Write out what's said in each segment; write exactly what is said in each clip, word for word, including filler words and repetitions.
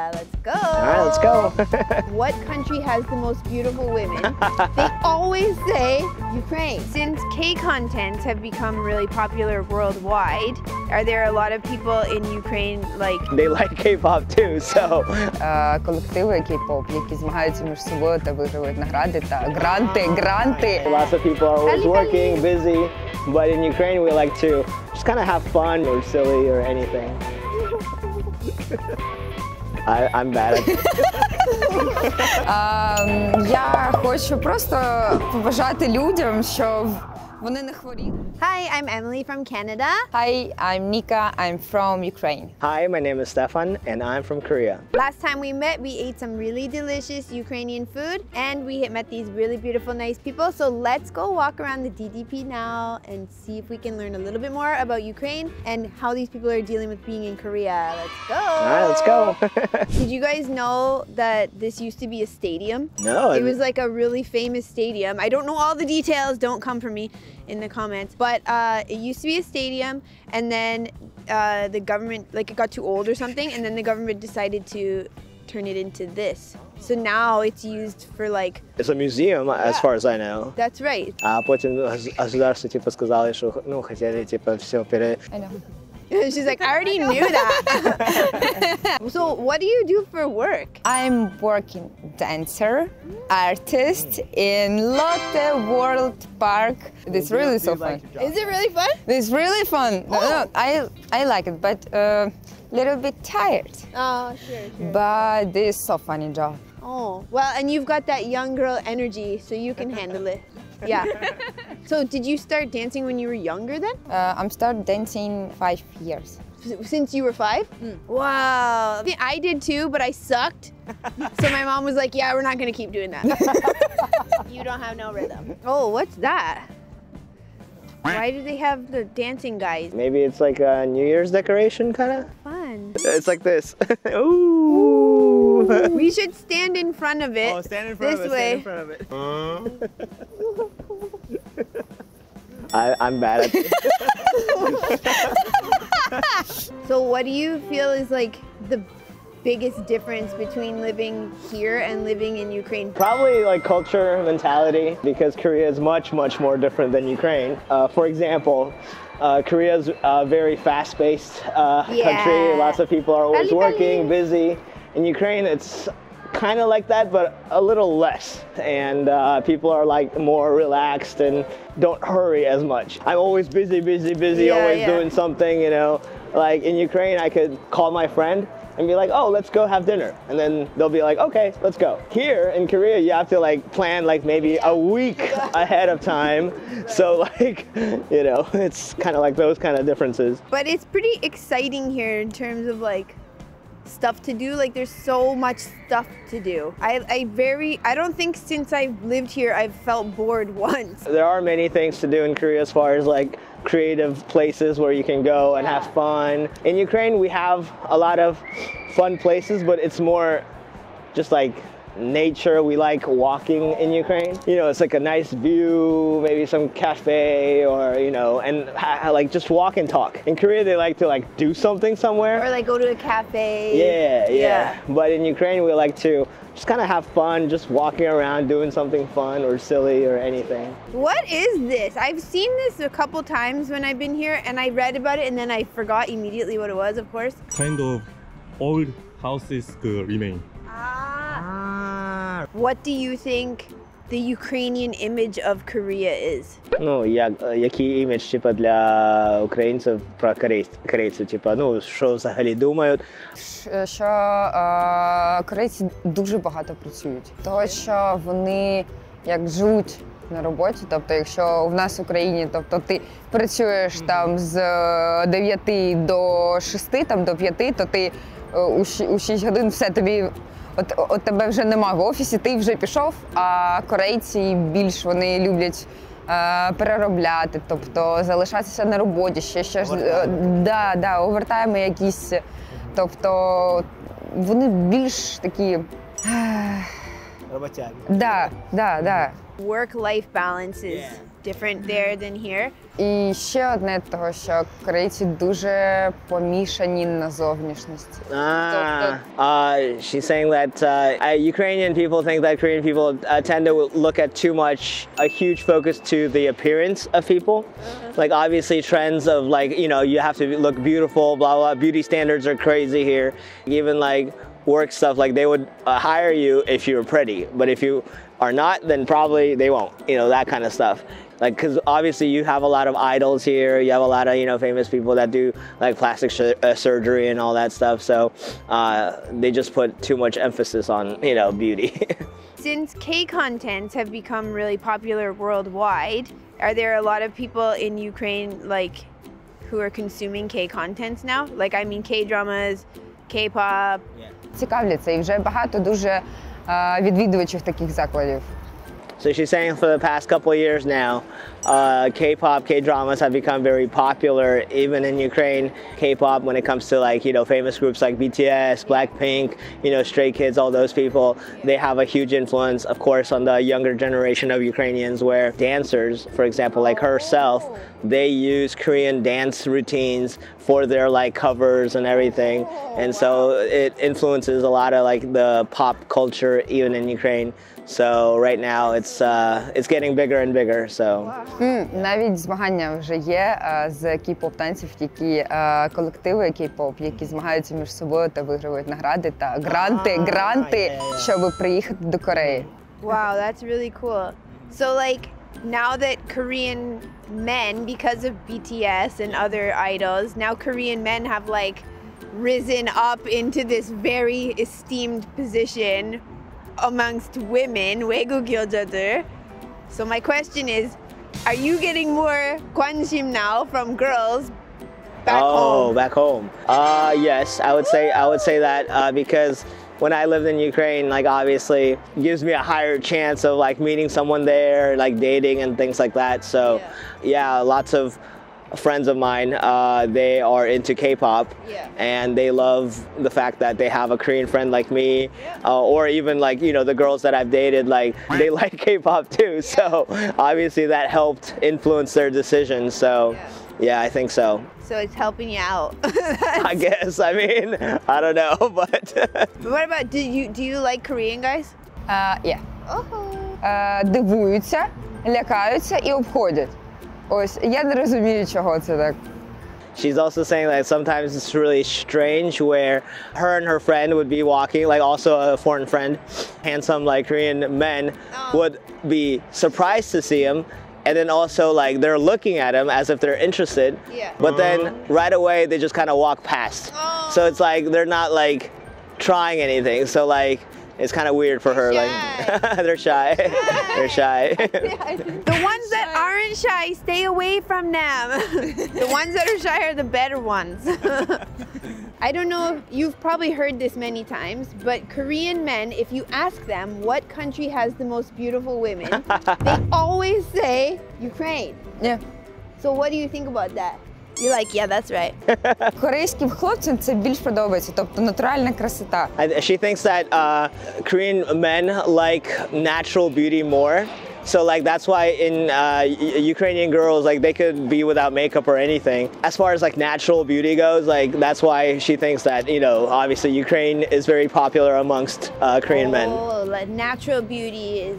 Uh, let's go. All right, let's go. What country has the most beautiful women? They always say Ukraine. Since K-contents have become really popular worldwide, are there a lot of people in Ukraine like... They like K-pop too, so... Колективи K-pop, які змагаються між собою та виграють награди та гранти, гранти. Lots of people are always working, busy, but in Ukraine we like to just kind of have fun or silly or anything. I, I'm bad at um, Я хочу просто побажати людям, що вони не хворіли. Hi, I'm Emily from Canada. Hi, I'm Nika. I'm from Ukraine. Hi, my name is Stefan and I'm from Korea. Last time we met, we ate some really delicious Ukrainian food and we met these really beautiful, nice people. So let's go walk around the D D P now and see if we can learn a little bit more about Ukraine and how these people are dealing with being in Korea. Let's go. All right, let's go. Did you guys know that this used to be a stadium? No. It was like a really famous stadium. I don't know all the details. Don't come for me in the comments, but uh, it used to be a stadium, and then uh, the government, like it got too old or something, and then the government decided to turn it into this. So now it's used for like... It's a museum, yeah, as far as I know. That's right. А потім государство типа сказали, що ну хотіли типа все пере... I know. She's like, I already I knew that. So what do you do for work? I'm working dancer, artist in Lotte World Park. It's really so fun. Is it really fun? It's really fun. Oh. No, no, I, I like it, but a uh, little bit tired. Oh, sure, sure. But this is so funny job. Oh, well, and you've got that young girl energy, so you can handle it. Yeah. So did you start dancing when you were younger then? Uh, I'm started dancing five years. Since you were five? Mm. Wow. I did too, but I sucked. So my mom was like, yeah, we're not going to keep doing that. You don't have no rhythm. Oh, what's that? Why do they have the dancing guys? Maybe it's like a New Year's decoration kind of? Fun. It's like this. Ooh. We should stand in front of it. Oh, stand in front this of it, way. Stand in front of it. I, I'm bad at this. So what do you feel is like the biggest difference between living here and living in Ukraine? Probably like culture, mentality, because Korea is much, much more different than Ukraine. Uh, for example, uh, Korea is a very fast-paced uh, yeah. country. Lots of people are always working, busy. In Ukraine, it's kind of like that, but a little less. And uh, people are like more relaxed and don't hurry as much. I'm always busy, busy, busy, yeah, always yeah. doing something, you know. Like in Ukraine, I could call my friend and be like, oh, let's go have dinner. And then they'll be like, okay, let's go. Here in Korea, you have to like plan like maybe a week ahead of time. So like, you know, it's kind of like those kind of differences. But it's pretty exciting here in terms of like, stuff to do. Like there's so much stuff to do. I, I very, I don't think since I've lived here I've felt bored once. There are many things to do in Korea as far as like creative places where you can go and have fun. In Ukraine we have a lot of fun places, but it's more just like nature. We like walking in Ukraine. You know, it's like a nice view, maybe some cafe or, you know, and like just walk and talk. In Korea, they like to like do something somewhere. Or like go to a cafe. Yeah, yeah. yeah. But in Ukraine, we like to just kind of have fun, just walking around, doing something fun or silly or anything. What is this? I've seen this a couple times when I've been here and I read about it and then I forgot immediately what it was, of course. Kind of old houses could remain. What do you think the Ukrainian image of Korea is? Ну, як який імідж типа для українців про корейців, типа, ну, що взагалі думають? Що корейці дуже багато працюють. Того, що вони як живуть на роботі, тобто якщо в нас в Україні, тобто ти працюєш там з дев'яти до шести, там до п'яти, то ти у шість годин все тобі От, от тебе вже нема в офісі, ти вже пішов, а корейці більш вони люблять е, переробляти, тобто залишатися на роботі, ще ще е, да, да, овертайми якісь, тобто вони більш такі... Роботяги. Да, да, да. Work-life balance is different there than here. І ще одне того, що корейці дуже помішані на зовнішності. Ah, uh, she's saying that uh, Ukrainian people think that Korean people uh, tend to look at too much, a huge focus to the appearance of people. Mm-hmm. Like obviously trends of like, you know, you have to look beautiful, blah, blah, beauty standards are crazy here. Even like work stuff, like they would uh, hire you if you were pretty, but if you are not, then probably they won't, you know, that kind of stuff. Like, because obviously you have a lot of idols here, you have a lot of, you know, famous people that do like plastic uh, surgery and all that stuff, so uh, they just put too much emphasis on, you know, beauty. Since K-contents have become really popular worldwide, are there a lot of people in Ukraine, like, who are consuming K-contents now? Like, I mean, K-dramas, K-pop. Yeah. Цікавляться, і вже багато дуже відвідувачів таких закладів. So she's saying for the past couple of years now, uh, K-pop, K-dramas have become very popular even in Ukraine. K-pop, when it comes to like, you know, famous groups like B T S, Blackpink, you know, Stray Kids, all those people, they have a huge influence, of course, on the younger generation of Ukrainians, where dancers, for example, like herself, they use Korean dance routines for their like covers and everything. And so it influences a lot of like the pop culture even in Ukraine. So right now it's uh, it's getting bigger and bigger. So навіть змагання вже є з кей-поп-танців, які колективи кей-поп, які змагаються між собою та виграють награди та гранти, гранти, щоб приїхати до Кореї. Wow, that's really cool. So like now that Korean men, because of B T S and other idols, now Korean men have like risen up into this very esteemed position amongst women, 외국 여자들. So my question is, are you getting more 관심 now from girls back oh, home? Oh, back home. Uh, yes, I would say I would say that uh, because when I lived in Ukraine, like obviously it gives me a higher chance of like meeting someone there, like dating and things like that. So yeah, yeah lots of friends of mine, uh, they are into K-pop, yeah. And they love the fact that they have a Korean friend like me, yeah. uh, or even like, you know, the girls that I've dated, like they like K-pop too, yeah. So obviously that helped influence their decisions, so yeah. Yeah, I think so. So it's helping you out. I guess, I mean, I don't know, but... What about, do you, do you like Korean guys? Uh, yeah. Дивуються, лякаються і обходять. Ось, я не розумію, чого це так. She's also saying that sometimes it's really strange where her and her friend would be walking, like also a foreign friend, handsome like Korean men oh. would be surprised to see him, and then also like they're looking at him as if they're interested, yeah. But then right away they just kind of walk past. Oh. So it's like they're not like trying anything, so like it's kind of weird for her, shy. Like they're shy, they're shy. The ones that aren't shy, stay away from them. The ones that are shy are the better ones. I don't know if you've probably heard this many times, but Korean men, if you ask them what country has the most beautiful women, they always say Ukraine. Yeah. So what do you think about that? You're like, yeah, that's right. Корейським хлопцям це більш подобається, тобто натуральна красота. She thinks that uh, Korean men like natural beauty more. So like that's why in uh, Ukrainian girls, like they could be without makeup or anything. As far as like natural beauty goes, like that's why she thinks that, you know, obviously Ukraine is very popular amongst uh, Korean oh, men. Oh, like natural beauty is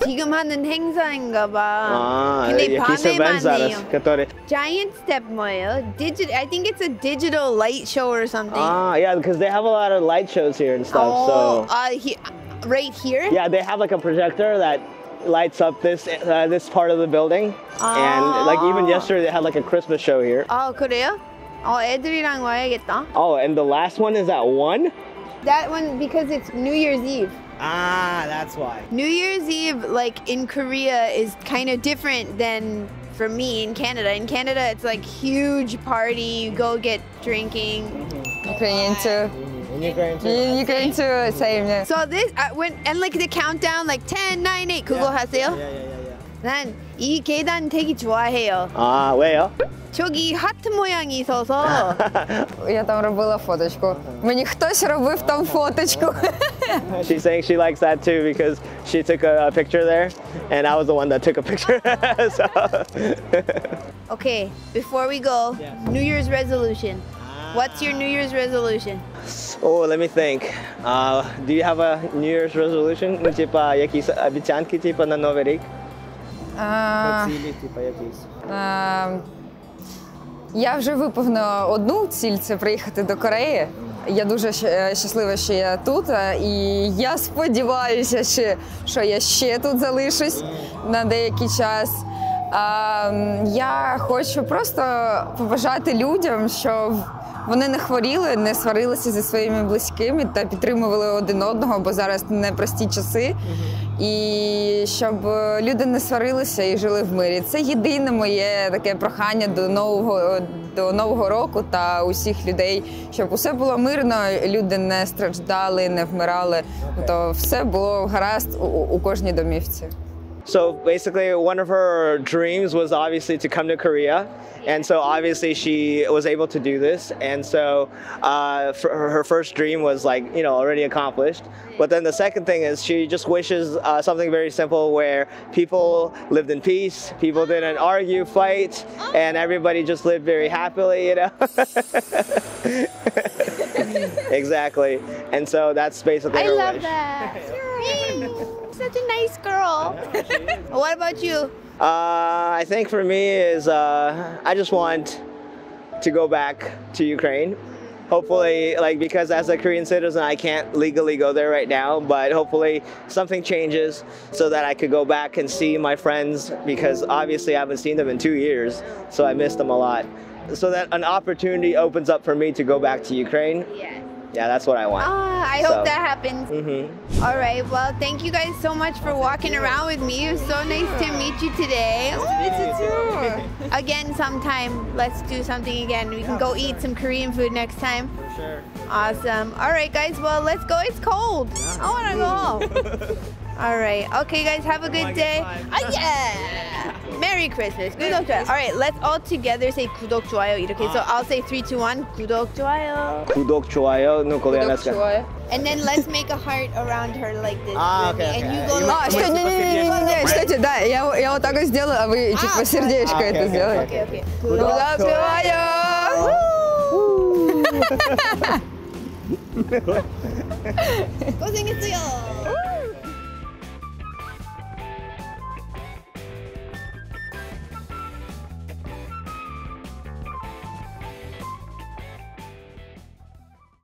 지금 하는 행사인가 봐. 근데 밤에만 해요. Giant step moil. Digit I think it's a digital light show or something. Ah, yeah, because they have a lot of light shows here and stuff. Oh, so uh, he, right here? Yeah, they have like a projector that lights up this uh, this part of the building. Ah. And like even yesterday they had like a Christmas show here. Oh, 그래요? 어, 애들이랑 와야겠다. Oh, and the last one is at one? That one because it's New Year's Eve. Ah, that's why. New Year's Eve, like in Korea, is kind of different than for me in Canada. In Canada, it's like huge party. You go get drinking. Mm-hmm. Ukrainian too. In Ukraine too. In Ukraine too. Same. Yeah. So this I went and like the countdown, like ten, nine, eight. 그거 하세요? Yeah, yeah, yeah, yeah. 난 이 계단 되게 좋아해요. 아, 왜요? 저기 하트 모양이 있어서 Я там робила фоточку. Мені хтось робив там фоточку. She's saying she likes that too because she took a, a picture there and I was the one that took a picture. So. Okay, before we go, yeah. New Year's resolution. What's your New Year's resolution? Oh, let me think. Uh, do you have a New Year's resolution? Ну, типа, якісь обіцянки, типа, на Новий рік? Цілі, типа, якісь? Я вже виповнила одну ціль – це приїхати до Кореї. Я дуже щаслива, що я тут, і я сподіваюся, що я ще тут залишусь на деякий час. Я хочу просто побажати людям, що вони не хворіли, не сварилися зі своїми близькими та підтримували один одного, бо зараз непрості часи. І щоб люди не сварилися і жили в мирі. Це єдине моє таке прохання до нового, до нового року та усіх людей, щоб усе було мирно, люди не страждали, не вмирали. То все було гаразд у, у кожній домівці. So basically, one of her dreams was obviously to come to Korea, and so obviously she was able to do this, and so uh, her, her first dream was like, you know, already accomplished. But then the second thing is she just wishes uh, something very simple where people lived in peace, people didn't argue, fight, and everybody just lived very happily, you know? Exactly, and so that's basically I her love wish. That. Such a nice girl. What about you? Uh, I think for me is uh, I just want to go back to Ukraine. Hopefully, like because as a Korean citizen, I can't legally go there right now. But hopefully, something changes so that I could go back and see my friends because obviously I haven't seen them in two years, so I miss them a lot. So that an opportunity opens up for me to go back to Ukraine. Yeah. Yeah, that's what I want. Ah, I hope so. That happens. Mm-hmm. All right, well, thank you guys so much for walking around with me. It was so nice to meet you today. Nice to meet you too. Again, sometime, let's do something again. We can go eat some Korean food next time. For sure. Awesome. All right, guys, well, let's go. It's cold. I want to go. All right, okay, guys, have a good day. Oh, yeah. Merry Christmas. 구독 좋아요. All right, let's all together say 구독 좋아요. 이렇게. So I'll say three, two, one. 구독 좋아요. 구독 좋아요. No, Korean. 구독 좋아요. And then let's make a heart around her like this. Ah, okay. And you go. А что? Не, не, не, не, что это? Да, я я вот так и сделаю, а вы типа сердечко это сделали. Okay, okay. 구독 좋아요. 고생했어요.